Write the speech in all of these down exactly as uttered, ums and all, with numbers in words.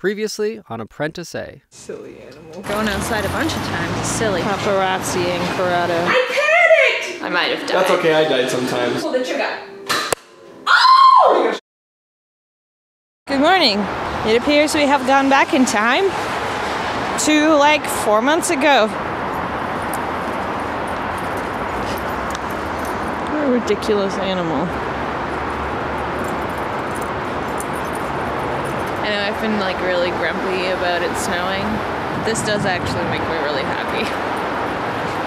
Previously on ApprenticeA. Silly animal. Going outside a bunch of times is silly. Paparazzi and Corrado. I panicked! I might have died. That's okay, I died sometimes. Hold the trigger. Oh! Good morning. It appears we have gone back in time to like four months ago. What a ridiculous animal. I know I've been like really grumpy about it snowing. This does actually make me really happy.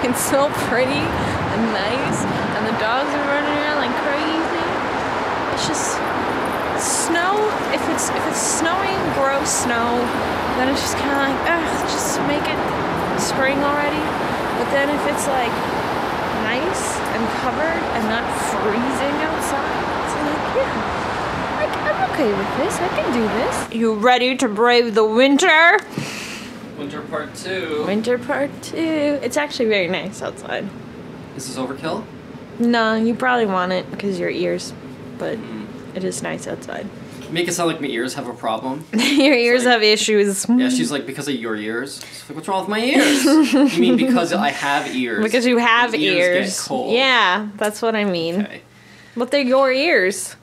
It's so pretty and nice, and the dogs are running around like crazy. It's just snow. If it's if it's snowing, gross snow, then it's just kind of like, ugh, just make it spring already. But then if it's like nice and covered and not freezing outside, it's like, yeah. I'm okay with this. I can do this. You ready to brave the winter? Winter part two. Winter part two. It's actually very nice outside. Is this overkill? No, you probably want it because your ears, but mm. It is nice outside. Make it sound like my ears have a problem. Your ears like, have issues. Yeah, she's like, because of your ears. She's like, what's wrong with my ears? You mean because I have ears? Because you have and ears. Ears get cold. Yeah, that's what I mean. Okay. But they're your ears.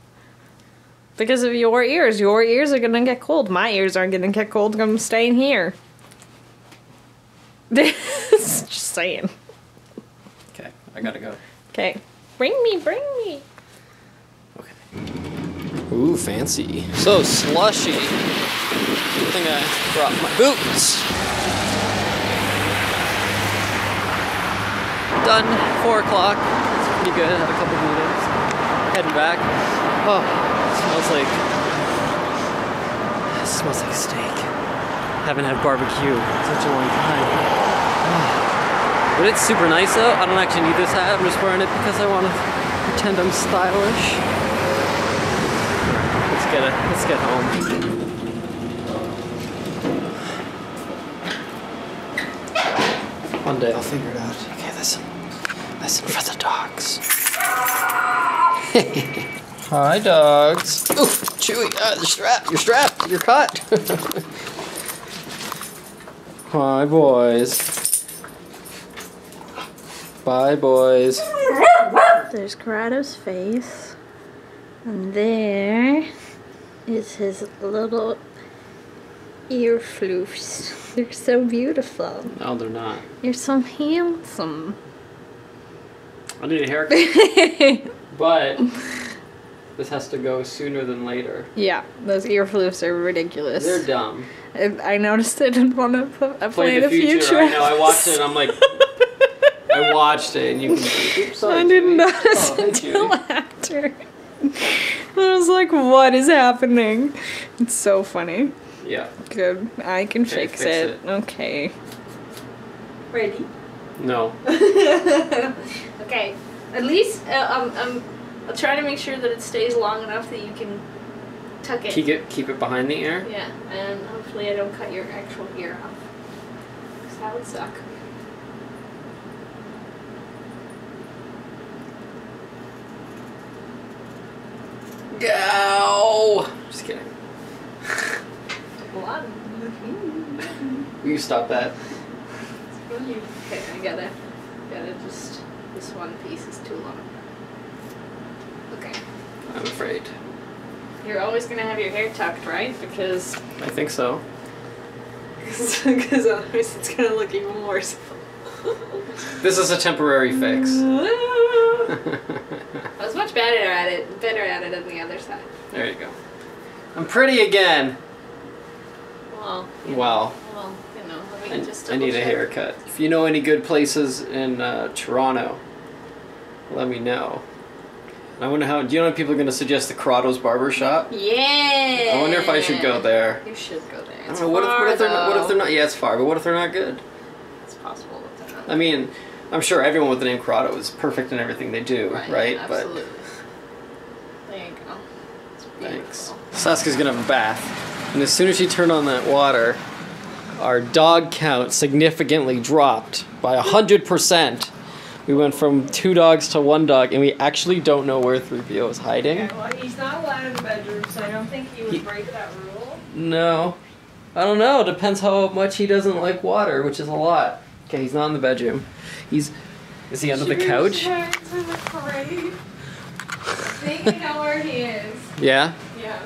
Because of your ears. Your ears are going to get cold. My ears aren't going to get cold. I'm staying here. Just saying. Okay, I gotta go. Okay. Bring me, bring me. Okay. Ooh, fancy. So slushy. Good thing I brought my boots. Done. Four o'clock. It's pretty good. I had a couple meetings. Heading back. Oh. It smells like, it smells like steak. Haven't had barbecue in such a long time. Oh. But it's super nice though. I don't actually need this hat. I'm just wearing it because I want to pretend I'm stylish. Let's get it. Let's get home. One day I'll figure it out. Okay, listen. Listen for the dogs. Hehehe. Hi, dogs. Ooh, Chewy, ah, you're strapped, you're strapped, you're caught. Hi, boys. Bye, boys. There's Corrado's face. And there is his little ear floofs. They're so beautiful. No, they're not. You're so handsome. I need a haircut. But... this has to go sooner than later. Yeah, those ear floofs are ridiculous. They're dumb. I, I noticed it in one of I played the Future. future. I know, I watched it and I'm like, I watched it and you can oops, sorry, I didn't Judy. notice oh, until Judy. after. I was like, what is happening? It's so funny. Yeah. Good. I can okay, fix, fix it. it. Okay. Ready? No. Okay. At least uh, um, um, I'll try to make sure that it stays long enough that you can tuck it. Keep it, keep it behind the ear? Yeah, and hopefully I don't cut your actual ear off. Because that would suck. Go! Just kidding. You stop that. Okay, I gotta, gotta just, this one piece is too long. Okay. I'm afraid. You're always going to have your hair tucked, right? Because... I think so. Because otherwise it's going to look even worse. This is a temporary fix. I was much better at it, better at it on the other side. There you go. I'm pretty again! Well... You know, wow. Well, you know, let me I, just I need check. a haircut. If you know any good places in uh, Toronto, let me know. I wonder how, do you know if people are going to suggest the Corrado's Barber Shop? Yeah! I wonder if I should go there. You should go there. It's I don't know, what, far, if, what, if they're not, what if they're not, yeah it's far, but what if they're not good? It's possible that they're not good. I mean, I'm sure everyone with the name Corrado is perfect in everything they do, right? right? Absolutely. But, there you go. It's thanks. Saskia's going to have a bath, and as soon as she turned on that water, our dog count significantly dropped by one hundred percent. We went from two dogs to one dog, and we actually don't know where three P O is hiding. Okay, well, he's not allowed in the bedroom, so I don't think he would he, break that rule. No. I don't know. Depends how much he doesn't like water, which is a lot. Okay, he's not in the bedroom. He's is he under the couch? They can know where he is. Yeah. Yeah.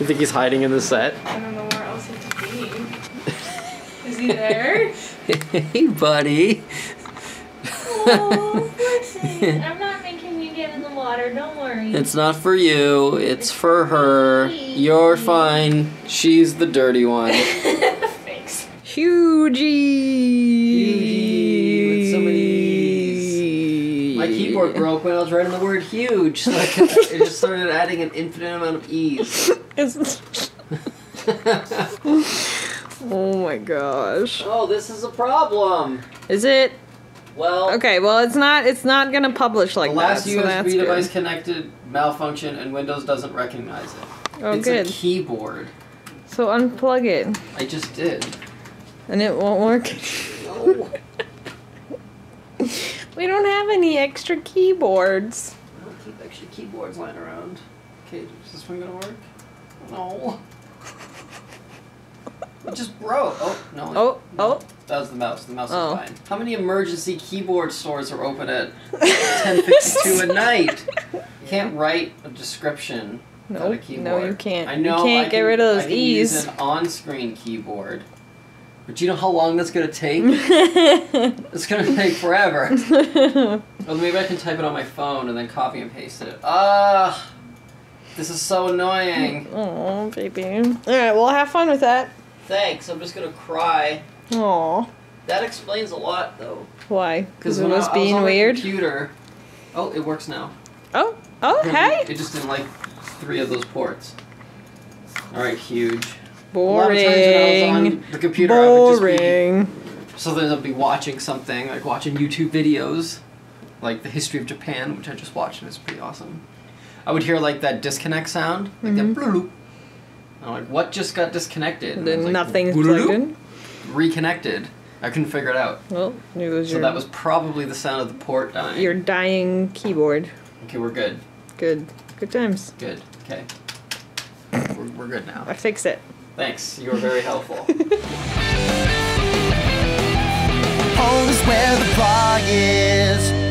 You think he's hiding in the set? I don't know where else he could be. Is he there? Hey, buddy. Oh, listen. I'm not making you get in the water. Don't worry. It's not for you. It's, it's for her. Me. You're fine. She's the dirty one. Thanks. Hugie. With so many. My keyboard broke when I was writing the word huge. So I could, it just started adding an infinite amount of E's. Oh my gosh. Oh, this is a problem. Is it? Well, okay, well it's not it's not going to publish like that. The last that, U S B so device good. Connected malfunction and Windows doesn't recognize it. Oh, it's good. It's a keyboard. So unplug it. I just did. And it won't work. No. We don't have any extra keyboards. I don't keep extra keyboards lying around. Okay, is this one going to work? No. It just broke. Oh, no. Oh, no. Oh. That was the mouse. The mouse oh. is fine. How many emergency keyboard stores are open at ten fifty-two at night? You can't write a description without nope. a keyboard. No, you can't. I know. You can't I get can, rid of those I can E's. Use an on-screen keyboard. But you know how long that's going to take? It's going to take forever. Well, maybe I can type it on my phone and then copy and paste it. Ah! Uh, this is so annoying. Oh, baby. Alright, well, have fun with that. Thanks, I'm just gonna cry. Aww. That explains a lot, though. Why? Because it was being I was on weird. Computer. Oh, it works now. Oh, oh, hey! It just didn't like three of those ports. All right, huge. Boring. A lot of times when I was on the computer, Boring. I would just be so then I'd be watching something, like watching YouTube videos, like the history of Japan, which I just watched and it's pretty awesome. I would hear like that disconnect sound, like mm-hmm. that bloop. I'm like, what just got disconnected? And then like, nothing's plugged in? Reconnected. I couldn't figure it out. Well, it was so your, that was probably the sound of the port dying. Your dying keyboard. Okay, we're good. Good. Good times. Good. Okay. We're, we're good now. I fixed it. Thanks. You were very helpful. Home is where the bar is.